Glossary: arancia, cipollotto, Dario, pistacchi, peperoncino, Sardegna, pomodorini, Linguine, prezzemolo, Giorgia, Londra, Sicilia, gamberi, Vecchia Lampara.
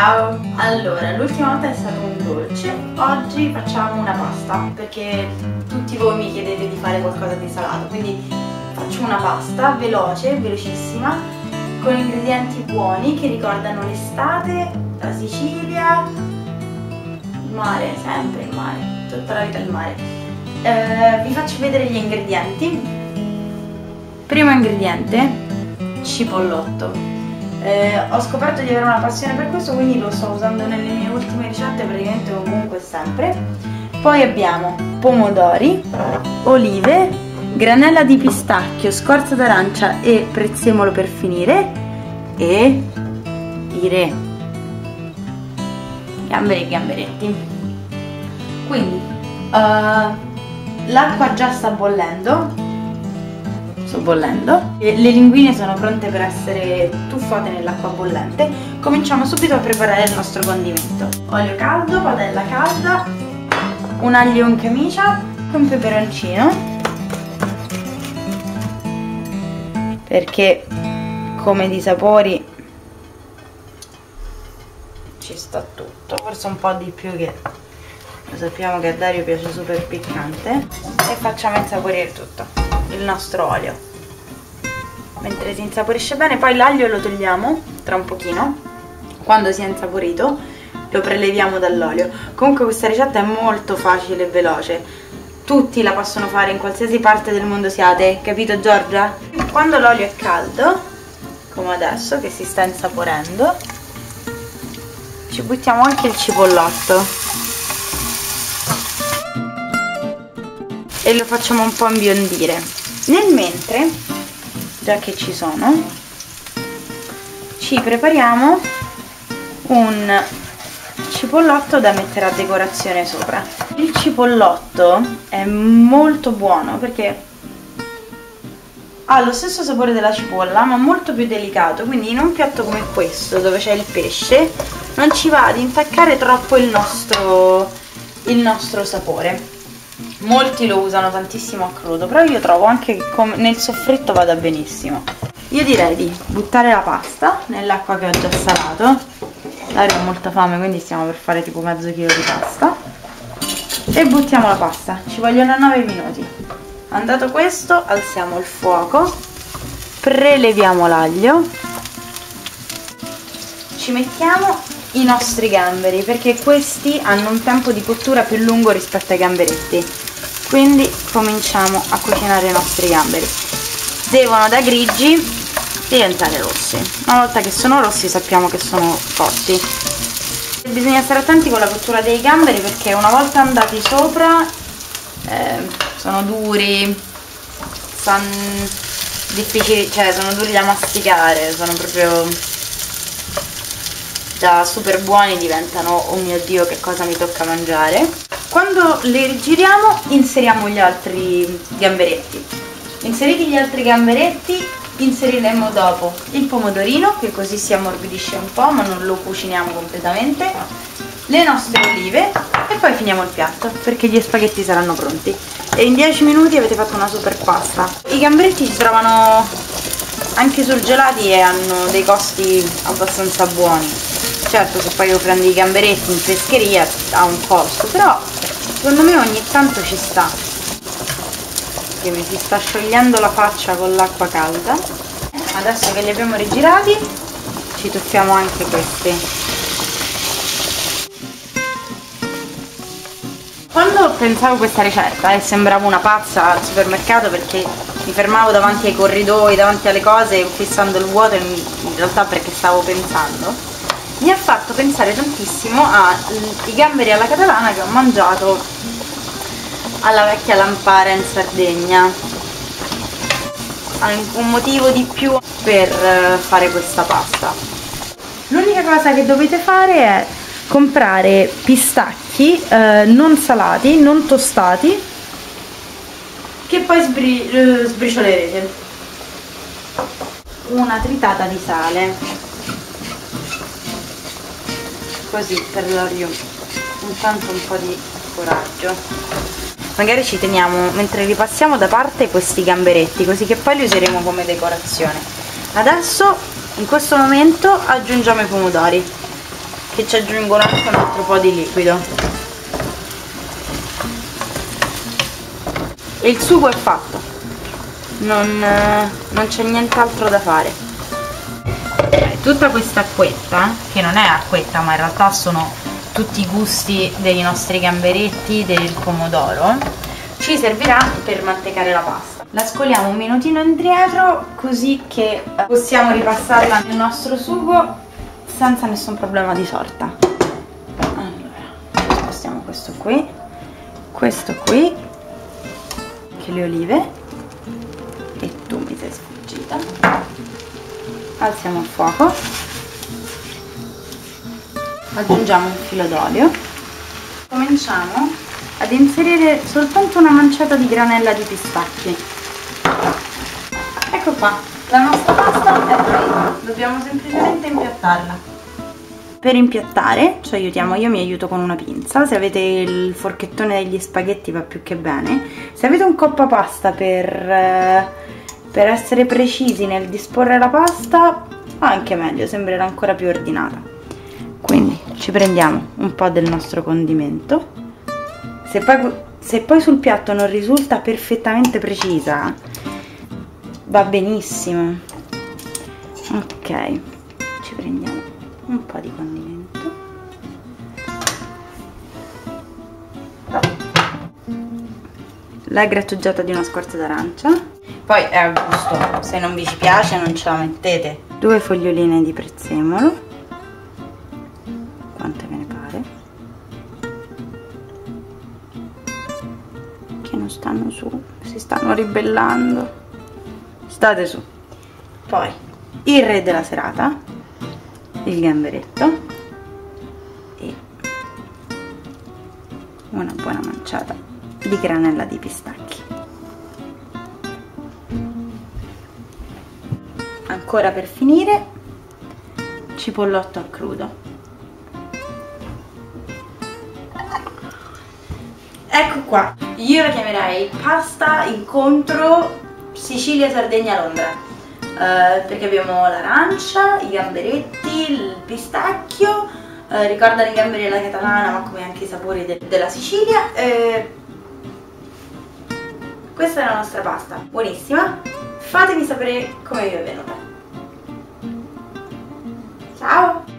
Ciao! Allora, l'ultima volta è stato un dolce, oggi facciamo una pasta, perché tutti voi mi chiedete di fare qualcosa di salato, quindi faccio una pasta veloce, velocissima, con ingredienti buoni che ricordano l'estate, la Sicilia, il mare, sempre il mare, tutta la vita il mare. Vi faccio vedere gli ingredienti. Primo ingrediente, cipollotto. Ho scoperto di avere una passione per questo, quindi lo sto usando nelle mie ultime ricette praticamente comunque sempre. Poi abbiamo pomodori, olive, granella di pistacchio, scorza d'arancia e prezzemolo per finire e i re gamberi e gamberetti. Quindi l'acqua già sta bollendo. Le linguine sono pronte per essere tuffate nell'acqua bollente. Cominciamo subito a preparare il nostro condimento. Olio caldo, padella calda, un aglio in camicia, un peperoncino, perché come di sapori ci sta tutto, forse un po' di più, che lo sappiamo che a Dario piace super piccante, e facciamo insaporire tutto il nostro olio mentre si insaporisce bene. Poi l'aglio lo togliamo tra un pochino, quando si è insaporito lo preleviamo dall'olio. Comunque questa ricetta è molto facile e veloce, tutti la possono fare, in qualsiasi parte del mondo siate, capito Giorgia? Quando l'olio è caldo come adesso che si sta insaporendo, ci buttiamo anche il cipollotto e lo facciamo un po' imbiondire. Nel mentre, già che ci sono, ci prepariamo un cipollotto da mettere a decorazione sopra. Il cipollotto è molto buono perché ha lo stesso sapore della cipolla ma molto più delicato, quindi in un piatto come questo dove c'è il pesce non ci va ad intaccare troppo il nostro sapore. Molti lo usano tantissimo a crudo, però io trovo anche che nel soffritto vada benissimo. Io direi di buttare la pasta nell'acqua che ho già salato. Dario ha molta fame, quindi stiamo per fare tipo mezzo chilo di pasta. E buttiamo la pasta, ci vogliono 9 minuti. Andato questo, alziamo il fuoco, preleviamo l'aglio, ci mettiamo i nostri gamberi, perché questi hanno un tempo di cottura più lungo rispetto ai gamberetti, quindi cominciamo a cucinare i nostri gamberi. Devono, da grigi, diventare rossi. Una volta che sono rossi sappiamo che sono cotti. Bisogna stare attenti con la cottura dei gamberi, perché una volta andati sopra sono duri, sono difficili, cioè sono duri da masticare, sono proprio da super buoni, diventano oh mio dio che cosa mi tocca mangiare. Quando le rigiriamo inseriamo gli altri gamberetti. Inseriti gli altri gamberetti inseriremo dopo il pomodorino, che così si ammorbidisce un po' ma non lo cuciniamo completamente, le nostre olive, e poi finiamo il piatto perché gli spaghetti saranno pronti e in 10 minuti avete fatto una super pasta. I gamberetti si trovano anche surgelati e hanno dei costi abbastanza buoni. Certo, se poi io prendo i gamberetti in pescheria ha un costo, però secondo me ogni tanto ci sta. Che mi si sta sciogliendo la faccia con l'acqua calda. Adesso che li abbiamo rigirati ci tuffiamo anche questi. Quando pensavo a questa ricetta sembravo una pazza al supermercato, perché mi fermavo davanti ai corridoi, davanti alle cose, fissando il vuoto, in realtà perché stavo pensando. Mi ha fatto pensare tantissimo ai gamberi alla catalana che ho mangiato alla Vecchia Lampara in Sardegna. Un motivo di più per fare questa pasta. L'unica cosa che dovete fare è comprare pistacchi non salati, non tostati, che poi sbriciolerete. Una tritata di sale, così per l'olio, intanto un po' di coraggio. Magari ci teniamo mentre ripassiamo da parte questi gamberetti, così che poi li useremo come decorazione. Adesso in questo momento aggiungiamo i pomodori, che che ci aggiungono anche un altro po' di liquido. Il sugo è fatto, non c'è nient'altro da fare. Tutta questa acquetta, che non è acquetta ma in realtà sono tutti i gusti dei nostri gamberetti, del pomodoro, ci servirà per mantecare la pasta. La scoliamo un minutino indietro così che possiamo ripassarla nel nostro sugo senza nessun problema di sorta. Allora, spostiamo questo qui, anche le olive, e tu mi sei sfuggita. Alziamo il fuoco, aggiungiamo un filo d'olio, cominciamo ad inserire soltanto una manciata di granella di pistacchi. Ecco qua, la nostra pasta è pronta, dobbiamo semplicemente impiattarla. Per impiattare ci aiutiamo, io mi aiuto con una pinza, se avete il forchettone degli spaghetti va più che bene. Se avete un coppapasta per essere precisi nel disporre la pasta, anche meglio, sembrerà ancora più ordinata. Quindi ci prendiamo un po' del nostro condimento. Se poi sul piatto non risulta perfettamente precisa, va benissimo. Ok, ci prendiamo un po' di condimento. La grattugiata di una scorza d'arancia. Poi è a gusto, se non vi ci piace non ce la mettete. 2 foglioline di prezzemolo. Quante ve ne pare? Stanno su, si stanno ribellando, state su. Poi il re della serata, il gamberetto, e una buona manciata di granella di pistacchi. Ancora per finire, cipollotto a crudo. Ecco qua, io la chiamerei pasta incontro Sicilia, Sardegna, Londra, perché abbiamo l'arancia, i gamberetti, il pistacchio, ricorda i gamberi alla catalana ma come anche i sapori della Sicilia. Questa è la nostra pasta, buonissima, fatemi sapere come vi è venuta. Ciao!